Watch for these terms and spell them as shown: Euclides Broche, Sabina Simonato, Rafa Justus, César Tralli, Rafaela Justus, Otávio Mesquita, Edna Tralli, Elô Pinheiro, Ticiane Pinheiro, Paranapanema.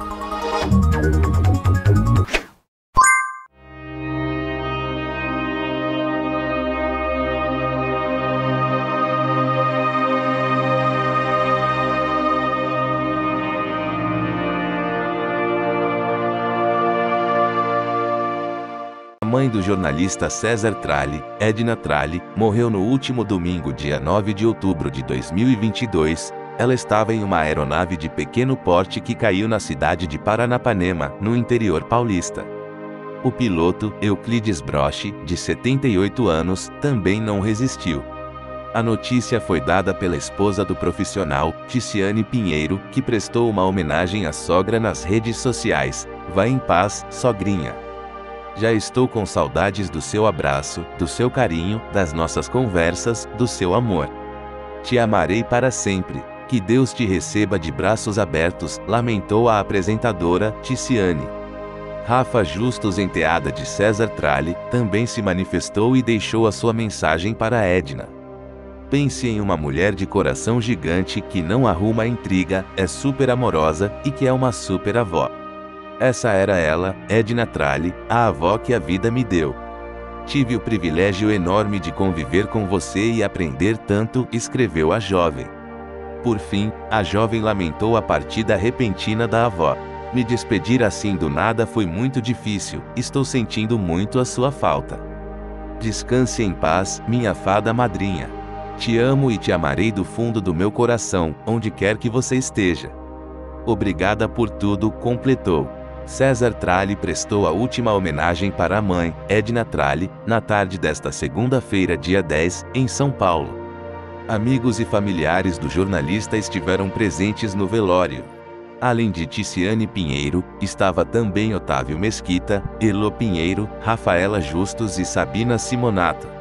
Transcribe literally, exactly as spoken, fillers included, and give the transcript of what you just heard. A mãe do jornalista César Tralli, Edna Tralli, morreu no último domingo, dia nove de outubro de dois mil e vinte e dois. Ela estava em uma aeronave de pequeno porte que caiu na cidade de Paranapanema, no interior paulista. O piloto, Euclides Broche, de setenta e oito anos, também não resistiu. A notícia foi dada pela esposa do profissional, Ticiane Pinheiro, que prestou uma homenagem à sogra nas redes sociais. "Vá em paz, sogrinha. Já estou com saudades do seu abraço, do seu carinho, das nossas conversas, do seu amor. Te amarei para sempre. Que Deus te receba de braços abertos", lamentou a apresentadora, Ticiane. Rafa Justus, enteada de César Tralli, também se manifestou e deixou a sua mensagem para Edna. "Pense em uma mulher de coração gigante que não arruma intriga, é super amorosa, e que é uma super avó. Essa era ela, Edna Tralli, a avó que a vida me deu. Tive o privilégio enorme de conviver com você e aprender tanto", escreveu a jovem. Por fim, a jovem lamentou a partida repentina da avó. "Me despedir assim do nada foi muito difícil, estou sentindo muito a sua falta. Descanse em paz, minha fada madrinha. Te amo e te amarei do fundo do meu coração, onde quer que você esteja. Obrigada por tudo", completou. César Tralli prestou a última homenagem para a mãe, Edna Tralli, na tarde desta segunda-feira, dia dez, em São Paulo. Amigos e familiares do jornalista estiveram presentes no velório. Além de Ticiane Pinheiro, estava também Otávio Mesquita, Elô Pinheiro, Rafaela Justus e Sabina Simonato.